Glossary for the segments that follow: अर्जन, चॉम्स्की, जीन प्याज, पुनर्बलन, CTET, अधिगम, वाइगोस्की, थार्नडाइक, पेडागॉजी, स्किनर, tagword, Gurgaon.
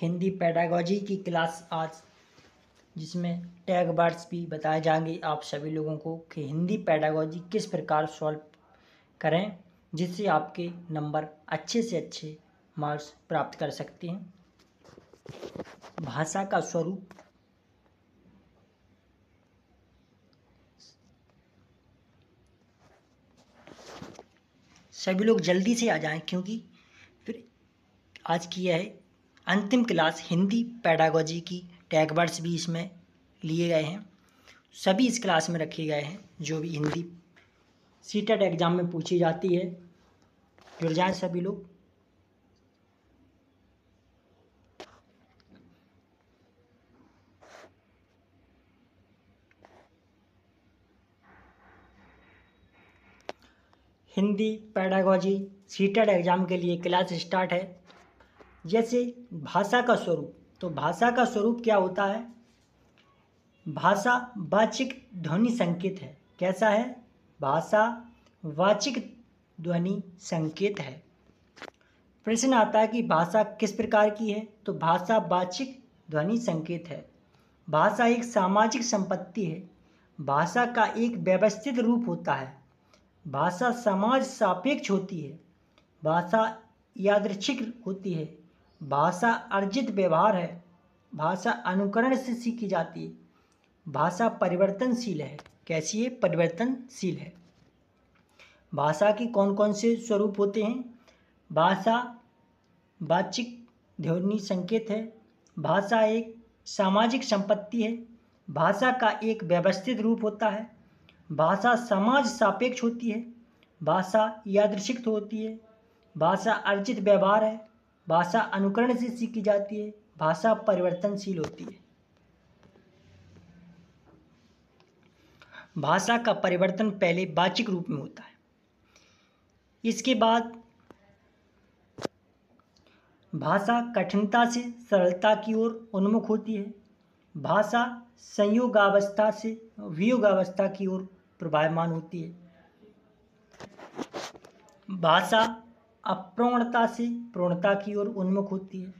Hindi पेडागॉजी की class आज, जिसमें टैग वर्ड्स भी बताए जाएंगे आप सभी लोगों को कि हिंदी पेडागॉजी किस प्रकार सॉल्व करें जिससे आपके नंबर अच्छे से अच्छे मार्क्स प्राप्त कर सकते हैं। भाषा का स्वरूप, सभी लोग जल्दी से आ जाएं क्योंकि फिर आज की यह है अंतिम क्लास हिंदी पेडागॉजी की। टैग वर्ड्स भी इसमें लिए गए हैं, सभी इस क्लास में रखे गए हैं जो भी हिंदी सीटेट एग्ज़ाम में पूछी जाती है। जुड़ जाएँ सभी लोग। हिंदी पेडागॉजी सीटेट एग्ज़ाम के लिए क्लास स्टार्ट है। जैसे भाषा का स्वरूप, तो भाषा का स्वरूप क्या होता है? भाषा वाचिक ध्वनि संकेत है। कैसा है? भाषा वाचिक ध्वनि संकेत है। प्रश्न आता है कि भाषा किस प्रकार की है, तो भाषा वाचिक ध्वनि संकेत है। भाषा एक सामाजिक संपत्ति है। भाषा का एक व्यवस्थित रूप होता है। भाषा समाज सापेक्ष होती है। भाषा यादृच्छिक होती है। भाषा अर्जित व्यवहार है। भाषा अनुकरण से सीखी जाती है। भाषा परिवर्तनशील है। कैसी है? परिवर्तनशील है। भाषा के कौन कौन से स्वरूप होते हैं? भाषा वाचिक ध्वनि संकेत है। भाषा एक सामाजिक संपत्ति है। भाषा का एक व्यवस्थित रूप होता है। भाषा समाज सापेक्ष होती है। भाषा यादृच्छिक होती है। भाषा अर्जित व्यवहार है। भाषा अनुकरण से सीखी जाती है। भाषा परिवर्तनशील होती है। भाषा का परिवर्तन पहले वाचिक रूप में होता है। इसके बाद भाषा कठिनता से सरलता की ओर उन्मुख होती है। भाषा संयोगावस्था से वियोगावस्था की ओर प्रवाहमान होती है। भाषा अप्रवणता से प्रवणता की ओर उन्मुख होती है।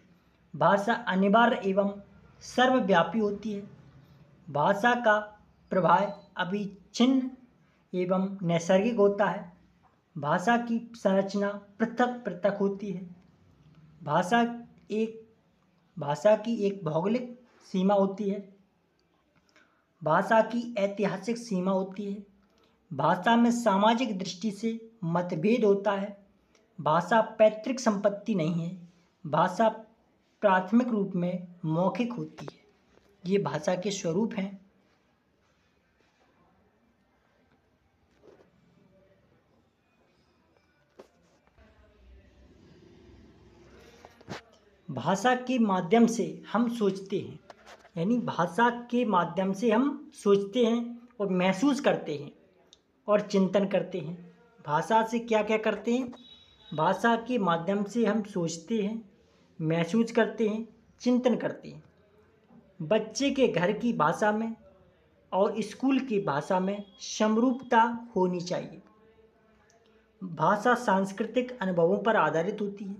भाषा अनिवार्य एवं सर्वव्यापी होती है। भाषा का प्रभाव अविच्छिन्न एवं नैसर्गिक होता है। भाषा की संरचना पृथक पृथक होती है। भाषा की एक भौगोलिक सीमा होती है। भाषा की ऐतिहासिक सीमा होती है। भाषा में सामाजिक दृष्टि से मतभेद होता है। भाषा पैतृक संपत्ति नहीं है। भाषा प्राथमिक रूप में मौखिक होती है। ये भाषा के स्वरूप हैं। भाषा के माध्यम से हम सोचते हैं, यानी भाषा के माध्यम से हम सोचते हैं और महसूस करते हैं और चिंतन करते हैं। भाषा से क्या क्या करते हैं? भाषा के माध्यम से हम सोचते हैं, महसूस करते हैं, चिंतन करते हैं। बच्चे के घर की भाषा में और स्कूल की भाषा में समरूपता होनी चाहिए। भाषा सांस्कृतिक अनुभवों पर आधारित होती है।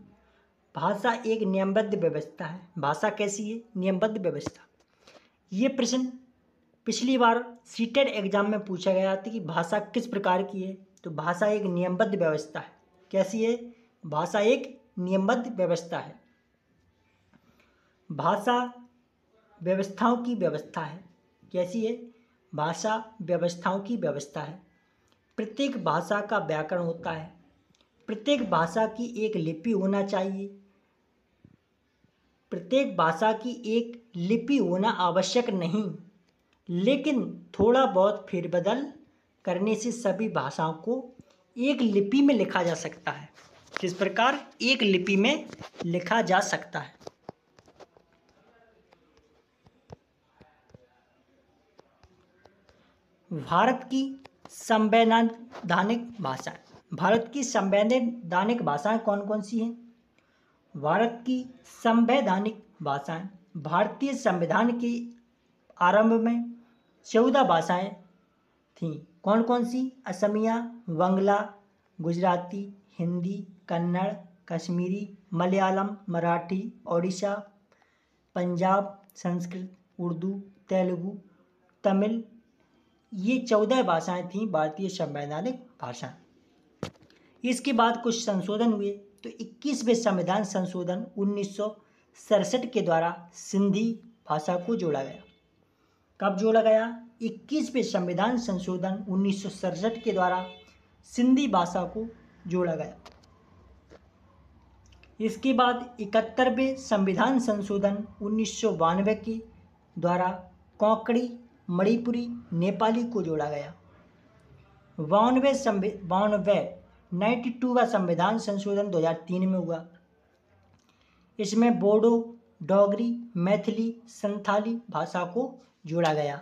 भाषा एक नियमबद्ध व्यवस्था है। भाषा कैसी है? नियमबद्ध व्यवस्था। ये प्रश्न पिछली बार सीटेट एग्ज़ाम में पूछा गया था कि भाषा किस प्रकार की है, तो भाषा एक नियमबद्ध व्यवस्था है। कैसी है? भाषा एक नियमबद्ध व्यवस्था है। भाषा व्यवस्थाओं की व्यवस्था है। कैसी है? भाषा व्यवस्थाओं की व्यवस्था है। प्रत्येक भाषा का व्याकरण होता है। प्रत्येक भाषा की एक लिपि होना चाहिए। प्रत्येक भाषा की एक लिपि होना आवश्यक नहीं, लेकिन थोड़ा बहुत फेरबदल करने से सभी भाषाओं को एक लिपि में लिखा जा सकता है। किस प्रकार? एक लिपि में लिखा जा सकता है। भारत की संवैधानिक भाषा, भारत की संवैधानिक भाषाएं कौन कौन सी हैं? भारत की संवैधानिक भाषाएं, भारतीय संविधान के आरंभ में 14 भाषाएं थीं। कौन कौन सी? असमिया, बंगला, गुजराती, हिंदी, कन्नड़, कश्मीरी, मलयालम, मराठी, ओडिशा, पंजाब, संस्कृत, उर्दू, तेलुगू, तमिल, ये 14 भाषाएं थीं भारतीय संवैधानिक भाषाएं। इसके बाद कुछ संशोधन हुए तो 21वें संविधान संशोधन 1967 के द्वारा सिंधी भाषा को जोड़ा गया। कब जोड़ा गया? 21वें संविधान संशोधन 1967 के द्वारा सिंधी भाषा को जोड़ा गया। इसके बाद 71वें संविधान संशोधन 1992 के द्वारा कोंकणी, मणिपुरी, नेपाली को जोड़ा गया। 92वां संविधान संशोधन 2003 में हुआ। इसमें बोडो, डोगरी, मैथिली, संथाली भाषा को जोड़ा गया।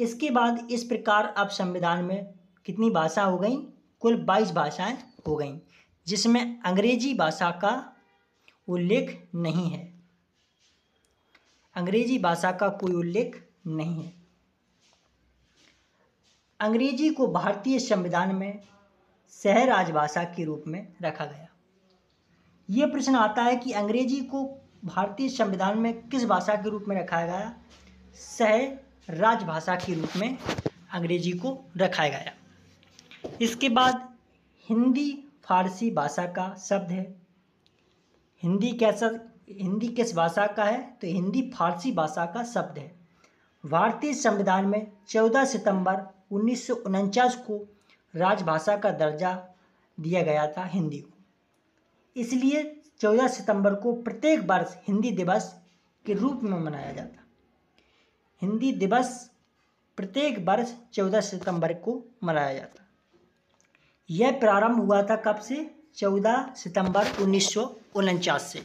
इसके बाद इस प्रकार अब संविधान में कितनी भाषा हो गई? कुल 22 भाषाएं हो गई, जिसमें अंग्रेजी भाषा का उल्लेख नहीं है। अंग्रेजी भाषा का कोई उल्लेख नहीं है। अंग्रेजी को भारतीय संविधान में सह राजभाषा के रूप में रखा गया। ये प्रश्न आता है कि अंग्रेजी को भारतीय संविधान में किस भाषा के रूप में रखा गया? सह राजभाषा के रूप में अंग्रेजी को रखा गया। इसके बाद हिंदी फारसी भाषा का शब्द है। हिंदी किस भाषा का है? तो हिंदी फारसी भाषा का शब्द है। भारतीय संविधान में 14 सितंबर 1949 को राजभाषा का दर्जा दिया गया था हिंदी को। इसलिए 14 सितंबर को प्रत्येक वर्ष हिंदी दिवस के रूप में मनाया जाता। हिंदी दिवस प्रत्येक वर्ष 14 सितंबर को मनाया जाता। यह प्रारंभ हुआ था कब से? 14 सितंबर 1949 से।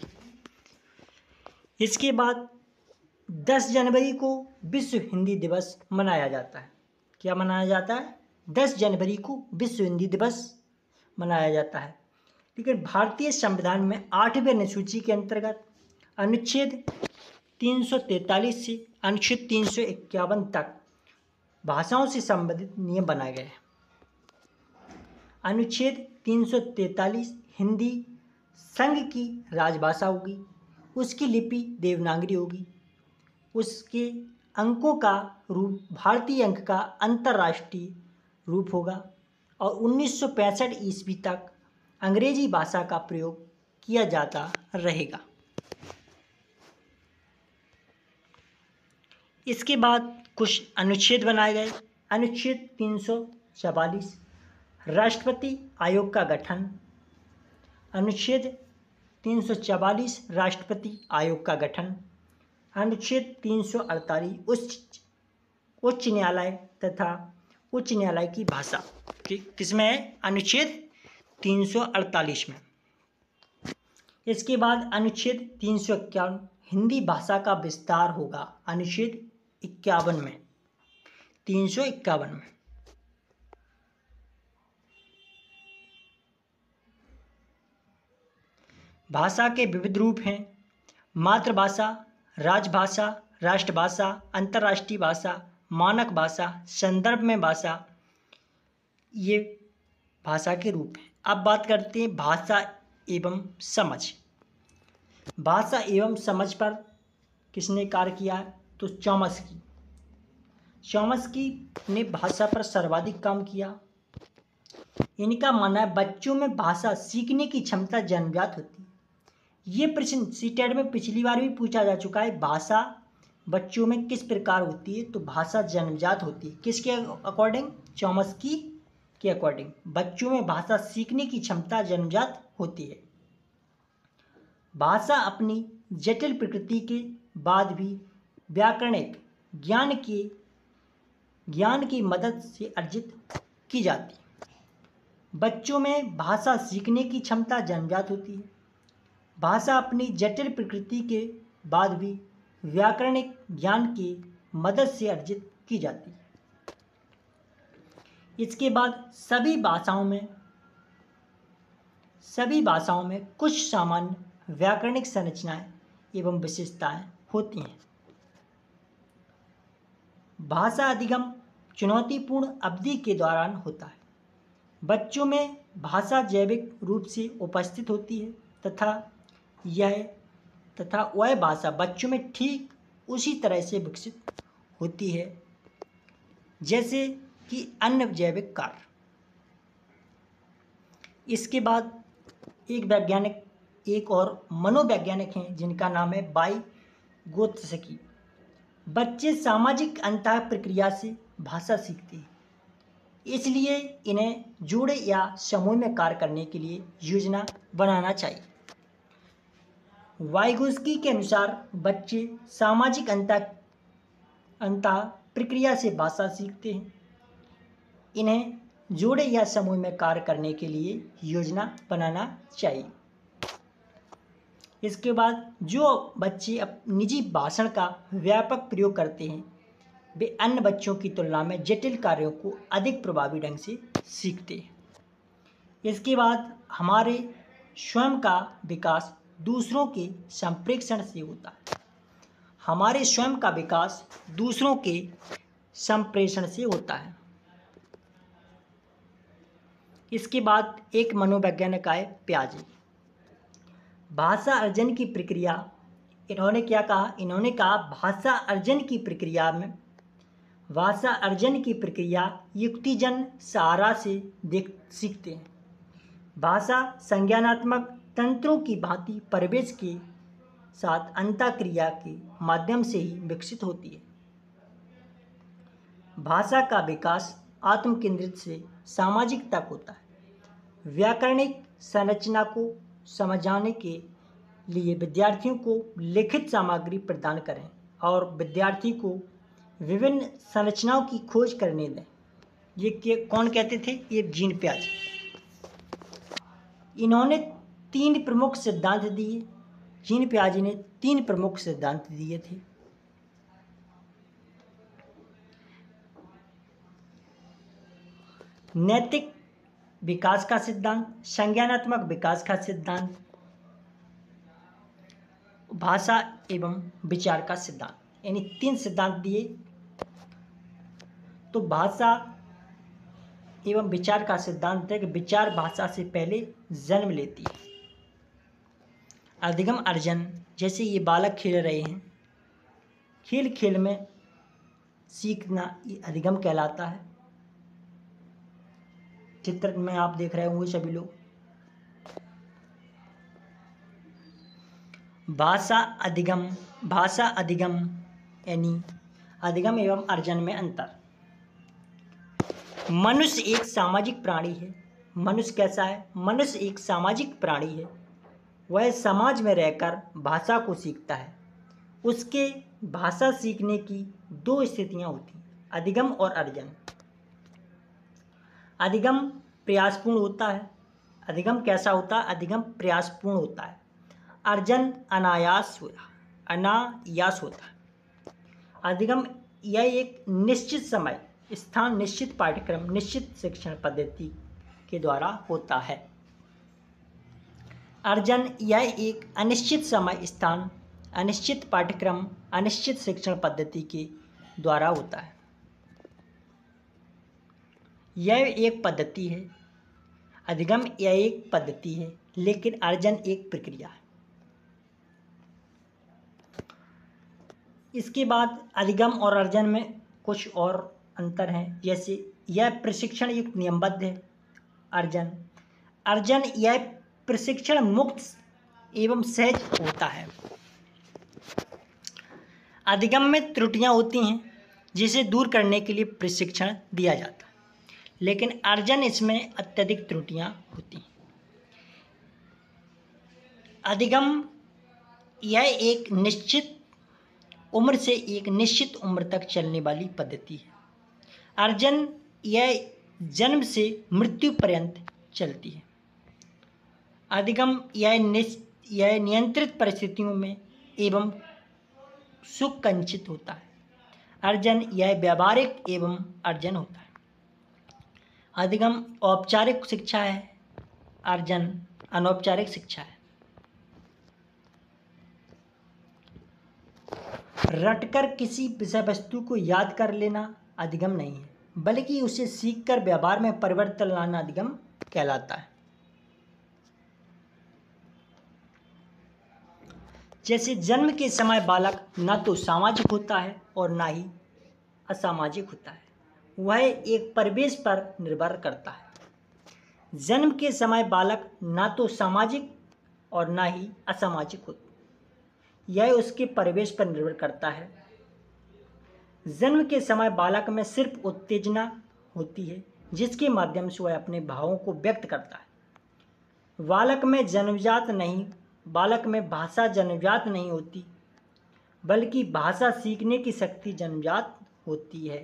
इसके बाद 10 जनवरी को विश्व हिंदी दिवस मनाया जाता है। क्या मनाया जाता है? 10 जनवरी को विश्व हिंदी दिवस मनाया जाता है। लेकिन भारतीय संविधान में 8वें अनुसूची के अंतर्गत अनुच्छेद 343 से अनुच्छेद 351 तक भाषाओं से संबंधित नियम बनाए गए हैं। अनुच्छेद 343 हिंदी संघ की राजभाषा होगी, उसकी लिपि देवनागरी होगी, उसके अंकों का रूप भारतीय अंक का अंतर्राष्ट्रीय रूप होगा और 1965 ईस्वी तक अंग्रेजी भाषा का प्रयोग किया जाता रहेगा। इसके बाद कुछ अनुच्छेद बनाए गए। अनुच्छेद 344 राष्ट्रपति आयोग का गठन। अनुच्छेद 344 राष्ट्रपति आयोग का गठन। अनुच्छेद 348 उच्च न्यायालय तथा उच्च न्यायालय की भाषा। किसमें है? अनुच्छेद 348 में। इसके बाद अनुच्छेद 351 हिंदी भाषा का विस्तार होगा। अनुच्छेद 51 में 351 में। भाषा के विविध रूप हैं: मातृभाषा, राजभाषा, राष्ट्रभाषा, अंतर्राष्ट्रीय भाषा, मानक भाषा, संदर्भ में भाषा, ये भाषा के रूप हैं। अब बात करते हैं भाषा एवं समझ। भाषा एवं समझ पर किसने कार्य किया? तो चॉम्स्की। चॉम्स्की ने भाषा पर सर्वाधिक काम किया। इनका मानना है बच्चों में भाषा सीखने की क्षमता जन्मजात होती है। ये प्रश्न सीटेट में पिछली बार भी पूछा जा चुका है। भाषा बच्चों में किस प्रकार होती है? तो भाषा जन्मजात होती है। किसके अकॉर्डिंग? चॉम्स्की के अकॉर्डिंग। बच्चों में भाषा सीखने की क्षमता जन्मजात होती है। भाषा अपनी जटिल प्रकृति के बाद भी व्याकरणिक ज्ञान की मदद से अर्जित की जाती है। बच्चों में भाषा सीखने की क्षमता जन्मजात होती है। भाषा अपनी जटिल प्रकृति के बाद भी व्याकरणिक ज्ञान की मदद से अर्जित की जाती है। इसके बाद सभी भाषाओं में कुछ सामान्य व्याकरणिक संरचनाएं एवं विशेषताएं होती हैं। भाषा अधिगम चुनौतीपूर्ण अवधि के दौरान होता है। बच्चों में भाषा जैविक रूप से उपस्थित होती है तथा यह तथा वह भाषा बच्चों में ठीक उसी तरह से विकसित होती है जैसे कि अन्य जैविक कार्य। इसके बाद एक वैज्ञानिक एक और मनोवैज्ञानिक हैं जिनका नाम है बाई गोत्सकी। बच्चे सामाजिक अंतः प्रक्रिया से भाषा सीखते हैं, इसलिए इन्हें जोड़े या समूह में कार्य करने के लिए योजना बनाना चाहिए। वाइगोस्की के अनुसार बच्चे सामाजिक अंतः प्रक्रिया से भाषा सीखते हैं, इन्हें जोड़े या समूह में कार्य करने के लिए योजना बनाना चाहिए। इसके बाद जो बच्चे निजी भाषण का व्यापक प्रयोग करते हैं वे अन्य बच्चों की तुलना में जटिल कार्यों को अधिक प्रभावी ढंग से सीखते हैं। इसके बाद हमारे स्वयं का विकास दूसरों के संप्रेक्षण से होता है। हमारे स्वयं का विकास दूसरों के संप्रेषण से होता है। इसके बाद एक मनोवैज्ञानिक आए पियाजे। भाषा अर्जन की प्रक्रिया, इन्होंने क्या कहा? इन्होंने कहा भाषा अर्जन की प्रक्रिया में युक्तिजन सहारा से सीखते हैं। भाषा संज्ञानात्मक तंत्रों की भांति परिवेश के साथ अंतःक्रिया के माध्यम से ही विकसित होती है। भाषा का विकास आत्मकेंद्रित से सामाजिक तक होता है। व्याकरणिक संरचना को समझाने के लिए विद्यार्थियों को लिखित सामग्री प्रदान करें और विद्यार्थी को विभिन्न संरचनाओं की खोज करने दें। ये कौन कहते थे? ये जीन प्याज। इन्होंने तीन प्रमुख सिद्धांत दिए, जीन प्याज ने तीन प्रमुख सिद्धांत दिए थे। नैतिक विकास का सिद्धांत, संज्ञानात्मक विकास का सिद्धांत, भाषा एवं विचार का सिद्धांत, यानी तीन सिद्धांत दिए। तो भाषा एवं विचार का सिद्धांत है कि विचार भाषा से पहले जन्म लेती है। अधिगम अर्जन, जैसे ये बालक खेल रहे हैं, खेल खेल में सीखना ये अधिगम कहलाता है। चित्र में आप देख रहे होंगे सभी लोग। भाषा अधिगम यानी अधिगम एवं अर्जन में अंतर। मनुष्य एक सामाजिक प्राणी है। मनुष्य कैसा है? मनुष्य एक सामाजिक प्राणी है। वह समाज में रहकर भाषा को सीखता है। उसके भाषा सीखने की दो स्थितियाँ होती हैं, अधिगम और अर्जन। अधिगम प्रयासपूर्ण होता है। अधिगम कैसा होता है? अधिगम प्रयासपूर्ण होता है। अर्जन अनायास होता है। अधिगम यह एक निश्चित समय, स्थान, निश्चित पाठ्यक्रम, निश्चित शिक्षण पद्धति के द्वारा होता है। अर्जन यह एक अनिश्चित समय, स्थान, अनिश्चित पाठ्यक्रम, अनिश्चित शिक्षण पद्धति के द्वारा होता है। यह एक पद्धति है, अधिगम यह एक पद्धति है, लेकिन अर्जन एक प्रक्रिया है। इसके बाद अधिगम और अर्जन में कुछ और अंतर हैं, जैसे यह प्रशिक्षण युक्त नियमबद्ध है, अर्जन यह प्रशिक्षण मुक्त एवं सहज होता है। अधिगम में त्रुटियां होती हैं जिसे दूर करने के लिए प्रशिक्षण दिया जाता है, लेकिन अर्जन इसमें अत्यधिक त्रुटियां होती हैं। अधिगम यह एक निश्चित उम्र से एक निश्चित उम्र तक चलने वाली पद्धति है। अर्जन यह जन्म से मृत्यु पर्यंत चलती है। अधिगम यह नियंत्रित परिस्थितियों में एवं सुकंचित होता है। अर्जन यह व्यावहारिक एवं अर्जन होता है। अधिगम औपचारिक शिक्षा है, अर्जन अनौपचारिक शिक्षा है। रटकर किसी विषय वस्तु को याद कर लेना अधिगम नहीं है, बल्कि उसे सीखकर व्यवहार में परिवर्तन लाना अधिगम कहलाता है। जैसे जन्म के समय बालक न तो सामाजिक होता है और ना ही असामाजिक होता है, वह एक परिवेश पर निर्भर करता है। जन्म के समय बालक ना तो सामाजिक और ना ही असामाजिक होता, यह उसके परिवेश पर निर्भर करता है। जन्म के समय बालक में सिर्फ उत्तेजना होती है जिसके माध्यम से वह अपने भावों को व्यक्त करता है। बालक में भाषा जन्मजात नहीं होती, बल्कि भाषा सीखने की शक्ति जन्मजात होती है।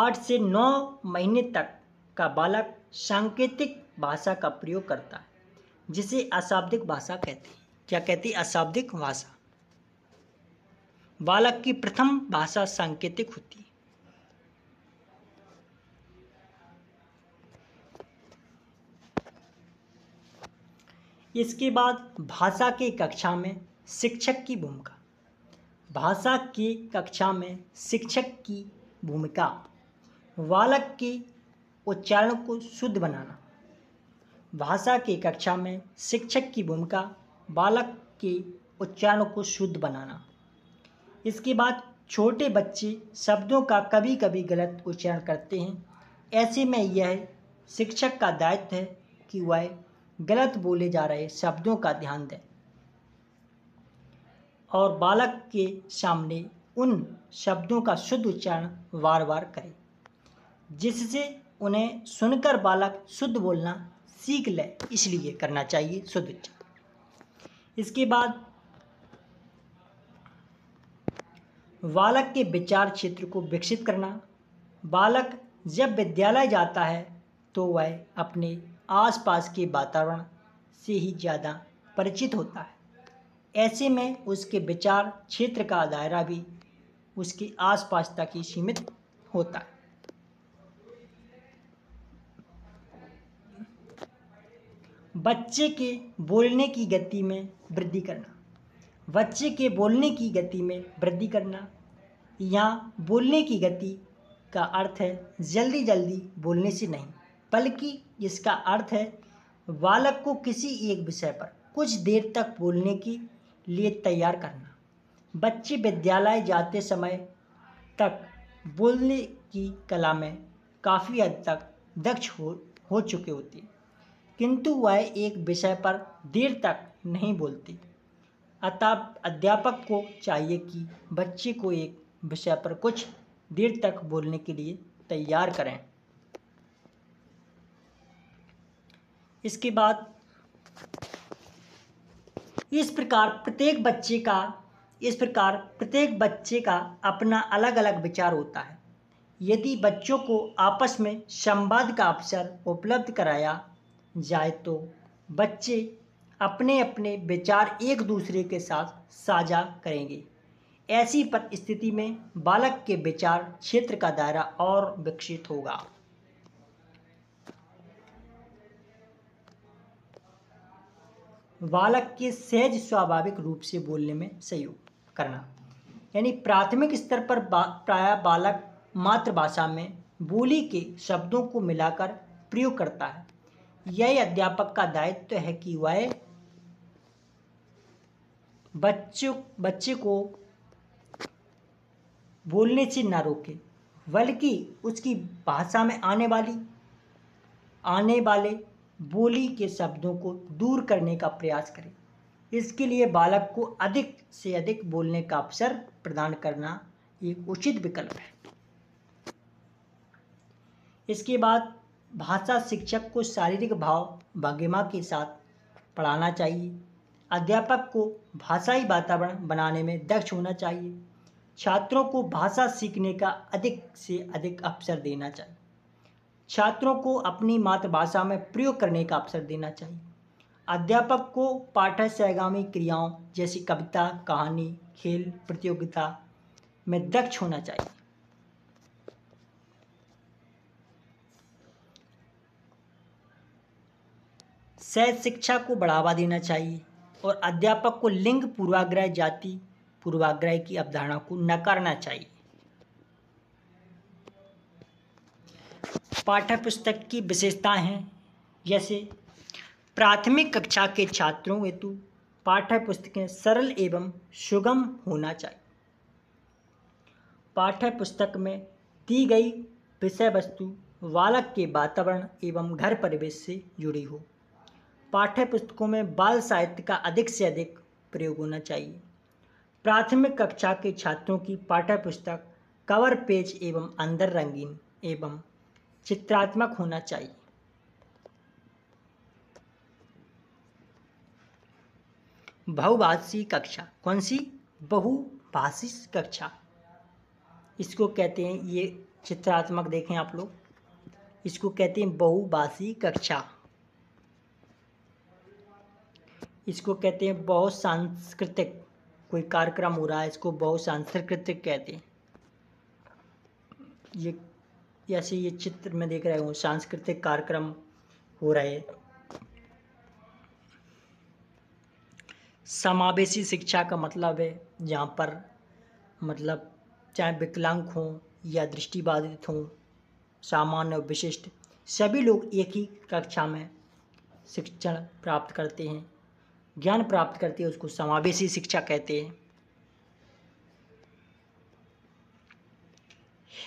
8 से 9 महीने तक का बालक सांकेतिक भाषा का प्रयोग करता है, जिसे अशाब्दिक भाषा कहते हैं। क्या कहती है? अशाब्दिक भाषा। बालक की प्रथम भाषा सांकेतिक होती है। इसके बाद भाषा की कक्षा में शिक्षक की भूमिका। भाषा की कक्षा में शिक्षक की भूमिका बालक के उच्चारण को शुद्ध बनाना। भाषा की कक्षा में शिक्षक की भूमिका बालक के उच्चारण को शुद्ध बनाना। इसके बाद छोटे बच्चे शब्दों का कभी कभी गलत उच्चारण करते हैं, ऐसे में यह शिक्षक का दायित्व है कि वह गलत बोले जा रहे शब्दों का ध्यान दें और बालक के सामने उन शब्दों का शुद्ध उच्चारण बार बार करें, जिससे उन्हें सुनकर बालक शुद्ध बोलना सीख ले। इसलिए करना चाहिए शुद्ध उच्चारण। इसके बाद बालक के विचार क्षेत्र को विकसित करना। बालक जब विद्यालय जाता है तो वह अपने आसपास के वातावरण से ही ज़्यादा परिचित होता है, ऐसे में उसके विचार क्षेत्र का दायरा भी उसके आसपास तक ही सीमित होता है। बच्चे के बोलने की गति में वृद्धि करना। यहाँ बोलने की गति का अर्थ है जल्दी जल्दी बोलने से नहीं, बल्कि इसका अर्थ है बालक को किसी एक विषय पर कुछ देर तक बोलने के लिए तैयार करना। बच्चे विद्यालय जाते समय तक बोलने की कला में काफ़ी हद तक दक्ष हो चुके होते, किंतु वह एक विषय पर देर तक नहीं बोलते। अतः अध्यापक को चाहिए कि बच्चे को एक विषय पर कुछ देर तक बोलने के लिए तैयार करें। इसके बाद इस प्रकार प्रत्येक बच्चे का अपना अलग अलग विचार होता है। यदि बच्चों को आपस में संवाद का अवसर उपलब्ध कराया जाए तो बच्चे अपने अपने विचार एक दूसरे के साथ साझा करेंगे। ऐसी परिस्थिति में बालक के विचार क्षेत्र का दायरा और विकसित होगा। बालक के सहज स्वाभाविक रूप से बोलने में सहयोग करना, यानी प्राथमिक स्तर पर प्राय बालक मातृभाषा में बोली के शब्दों को मिलाकर प्रयोग करता है। यह अध्यापक का दायित्व है कि वह बच्चे को बोलने से न रोके, बल्कि उसकी भाषा में आने वाले बोली के शब्दों को दूर करने का प्रयास करें। इसके लिए बालक को अधिक से अधिक बोलने का अवसर प्रदान करना एक उचित विकल्प है। इसके बाद भाषा शिक्षक को शारीरिक भाव भंगिमा के साथ पढ़ाना चाहिए। अध्यापक को भाषाई वातावरण बनाने में दक्ष होना चाहिए। छात्रों को भाषा सीखने का अधिक से अधिक अवसर देना चाहिए। छात्रों को अपनी मातृभाषा में प्रयोग करने का अवसर देना चाहिए। अध्यापक को पाठ्य सहगामी क्रियाओं जैसी कविता, कहानी, खेल प्रतियोगिता में दक्ष होना चाहिए। सहज शिक्षा को बढ़ावा देना चाहिए और अध्यापक को लिंग पूर्वाग्रह, जाति पूर्वाग्रह की अवधारणा को नकारना चाहिए। पाठ्य पुस्तक की विशेषताएं हैं, जैसे प्राथमिक कक्षा के छात्रों हेतु पाठ्य पुस्तकें सरल एवं सुगम होना चाहिए। पाठ्य पुस्तक में दी गई विषय वस्तु बालक के वातावरण एवं घर परिवेश से जुड़ी हो। पाठ्य पुस्तकों में बाल साहित्य का अधिक से अधिक प्रयोग होना चाहिए। प्राथमिक कक्षा के छात्रों की पाठ्य पुस्तक कवर पेज एवं अंदर रंगीन एवं चित्रात्मक होना चाहिए। बहुभाषी कक्षा, कौन सी? बहुभाषी कक्षा इसको कहते हैं। ये चित्रात्मक देखें आप लोग, इसको कहते हैं बहुभाषी कक्षा। इसको कहते हैं बहुसांस्कृतिक। कोई कार्यक्रम हो रहा है, इसको बहुसांस्कृतिक कहते हैं। ये ऐसे ये चित्र में देख रहे हो सांस्कृतिक कार्यक्रम हो रहे हैं। समावेशी शिक्षा का मतलब है जहाँ पर मतलब चाहे विकलांग हों या दृष्टिबाधित हों, सामान्य और विशिष्ट सभी लोग एक ही कक्षा में शिक्षण प्राप्त करते हैं, ज्ञान प्राप्त करते हैं, उसको समावेशी शिक्षा कहते हैं।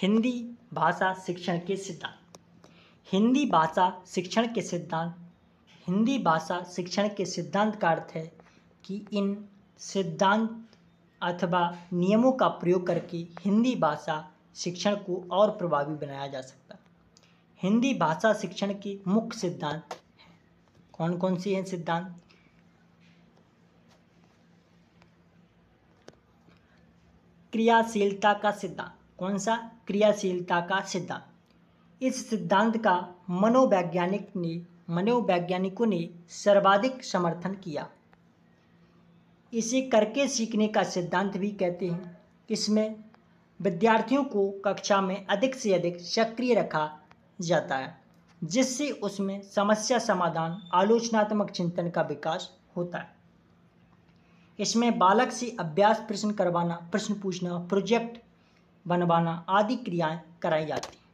हिंदी भाषा शिक्षण के सिद्धांत, हिंदी भाषा शिक्षण के सिद्धांत। हिंदी भाषा शिक्षण के सिद्धांत का अर्थ है कि इन सिद्धांत अथवा नियमों का प्रयोग करके हिंदी भाषा शिक्षण को और प्रभावी बनाया जा सकता है। हिंदी भाषा शिक्षण के मुख्य सिद्धांत हैं, कौन कौन से हैं सिद्धांत? क्रियाशीलता का सिद्धांत, कौन सा? क्रियाशीलता का सिद्धांत। इस सिद्धांत का मनोवैज्ञानिकों ने सर्वाधिक समर्थन किया। इसे करके सीखने का सिद्धांत भी कहते हैं। इसमें विद्यार्थियों को कक्षा में अधिक से अधिक सक्रिय रखा जाता है, जिससे उसमें समस्या समाधान, आलोचनात्मक चिंतन का विकास होता है। इसमें बालक से अभ्यास, प्रश्न करवाना, प्रश्न पूछना, प्रोजेक्ट बनवाना आदि क्रियाएं कराई जाती हैं।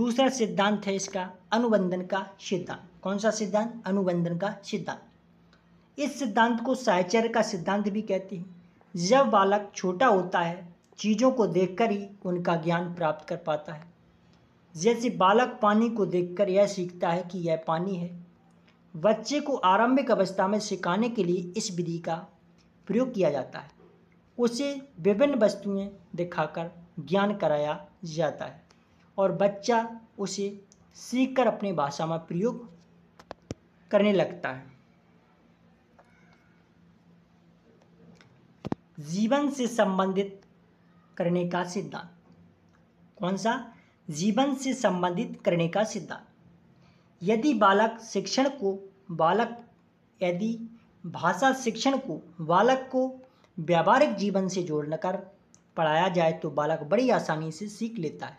दूसरा सिद्धांत है इसका अनुबंधन का सिद्धांत, कौन सा सिद्धांत? अनुबंधन का सिद्धांत। इस सिद्धांत को साहचर्य का सिद्धांत भी कहते हैं। जब बालक छोटा होता है, चीज़ों को देखकर ही उनका ज्ञान प्राप्त कर पाता है। जैसे बालक पानी को देखकर यह सीखता है कि यह पानी है। बच्चे को आरंभिक अवस्था में सिखाने के लिए इस विधि का प्रयोग किया जाता है। उसे विभिन्न वस्तुएं दिखाकर ज्ञान कराया जाता है और बच्चा उसे सीखकर अपनी भाषा में प्रयोग करने लगता है। जीवन से संबंधित करने का सिद्धांत, कौन सा? जीवन से संबंधित करने का सिद्धांत। यदि भाषा शिक्षण को बालक को व्यावहारिक जीवन से जोड़कर पढ़ाया जाए तो बालक बड़ी आसानी से सीख लेता है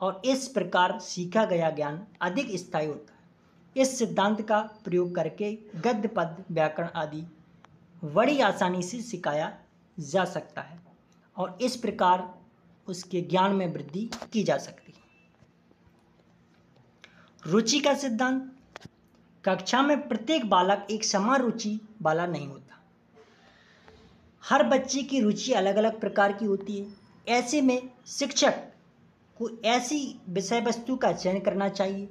और इस प्रकार सीखा गया ज्ञान अधिक स्थायी होता है। इस सिद्धांत का प्रयोग करके गद्य, पद, व्याकरण आदि बड़ी आसानी से सिखाया जा सकता है और इस प्रकार उसके ज्ञान में वृद्धि की जा सकती है। रुचि का सिद्धांत। कक्षा में प्रत्येक बालक एक समान रुचि वाला नहीं होता। हर बच्चे की रुचि अलग अलग प्रकार की होती है। ऐसे में शिक्षक को ऐसी विषय वस्तु का चयन करना चाहिए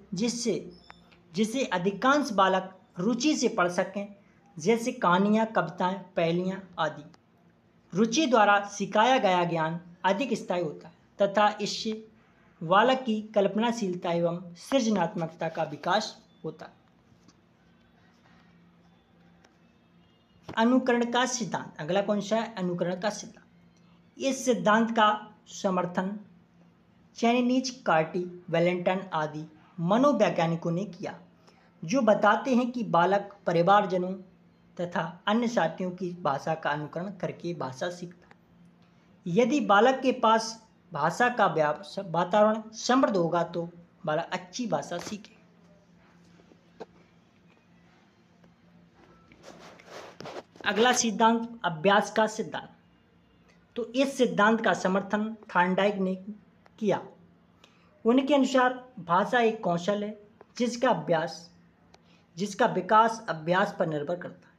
जिसे अधिकांश बालक रुचि से पढ़ सकें, जैसे कहानियाँ, कविताएँ, पहेलियाँ आदि। रुचि द्वारा सिखाया गया ज्ञान अधिक स्थायी होता है तथा इससे बालक की कल्पनाशीलता एवं सृजनात्मकता का विकास होता है। अनुकरण का सिद्धांत, अगला कौन सा है? अनुकरण का सिद्धांत। इस सिद्धांत का समर्थन चाइनीज, कार्टी, वेलेंटन आदि मनोवैज्ञानिकों ने किया, जो बताते हैं कि बालक परिवारजनों तथा अन्य साथियों की भाषा का अनुकरण करके भाषा सीखता है। यदि बालक के पास भाषा का वातावरण समृद्ध होगा तो बालक अच्छी भाषा सीखे। अगला सिद्धांत अभ्यास का सिद्धांत। तो इस सिद्धांत का समर्थन थार्नडाइक ने किया। उनके अनुसार भाषा एक कौशल है जिसका अभ्यास जिसका विकास अभ्यास पर निर्भर करता है।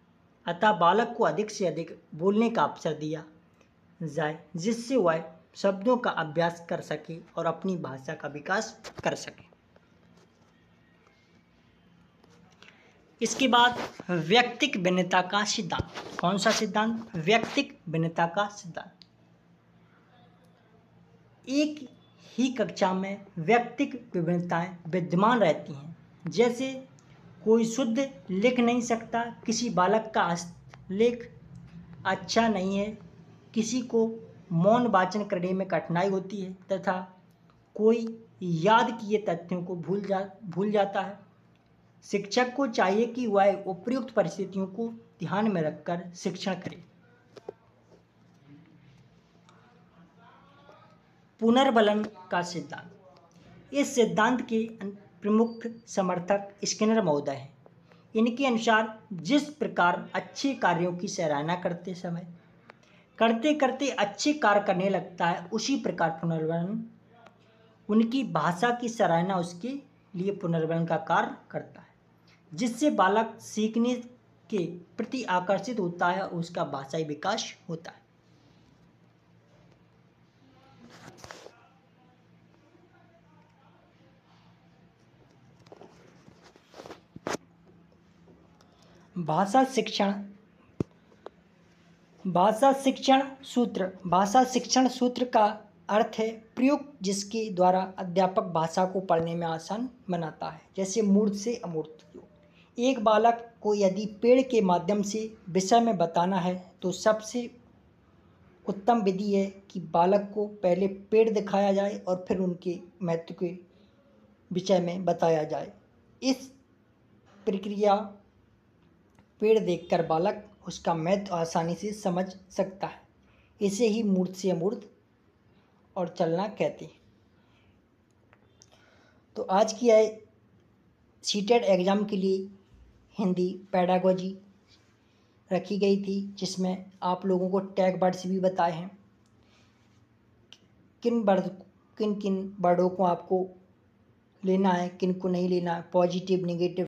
अतः बालक को अधिक से अधिक बोलने का अवसर दिया जाए जिससे वह शब्दों का अभ्यास कर सके और अपनी भाषा का विकास कर सके। इसके बाद व्यक्तिक भिन्नता का सिद्धांत। कौन सा सिद्धांत? व्यक्तिक भिन्नता का सिद्धांत। एक ही कक्षा में व्यक्तिक विभिन्नताएं विद्यमान रहती हैं, जैसे कोई शुद्ध लिख नहीं सकता, किसी बालक का हस्तलेख अच्छा नहीं है, किसी को मौन वाचन करने में कठिनाई होती है तथा कोई याद किए तथ्यों को भूल जाता है। शिक्षक को चाहिए कि वह उपयुक्त परिस्थितियों को ध्यान में रखकर शिक्षण करे। पुनर्बलन का सिद्धांत। इस सिद्धांत के प्रमुख समर्थक स्किनर महोदय हैं। इनके अनुसार जिस प्रकार अच्छे कार्यों की सराहना करते करते अच्छे कार्य करने लगता है, उसी प्रकार पुनर्बलन उनकी भाषा की सराहना उसके लिए पुनर्बलन का कार्य करता है, जिससे बालक सीखने के प्रति आकर्षित होता है और उसका भाषाई विकास होता है। भाषा शिक्षण सूत्र। भाषा शिक्षण सूत्र का अर्थ है प्रयोग जिसके द्वारा अध्यापक भाषा को पढ़ने में आसान बनाता है, जैसे मूर्त से अमूर्त योग। एक बालक को यदि पेड़ के माध्यम से विषय में बताना है तो सबसे उत्तम विधि है कि बालक को पहले पेड़ दिखाया जाए और फिर उनके महत्व के विषय में बताया जाए। इस प्रक्रिया पेड़ देखकर बालक उसका महत्व आसानी से समझ सकता है। इसे ही मूर्त से अमूर्त और चलना कहते हैं। तो आज की है सीटेट एग्ज़ाम के लिए हिंदी पेडागोजी रखी गई थी, जिसमें आप लोगों को टैग वर्ड्स भी बताए हैं, किन वर्डों को आपको लेना है, किन को नहीं लेना है, पॉजिटिव निगेटिव।